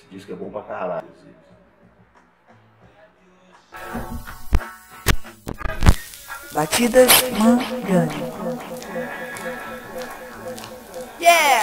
Esse disco é bom pra caralho. Batidas Mangani. Yeah!